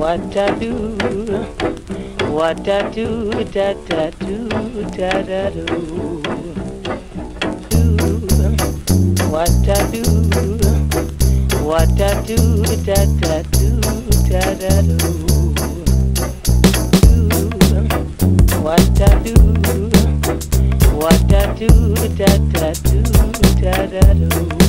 what I do, da da do, da da do. What I do, what I do, da da do, da da do. What I do, what I do, da da do, da da do.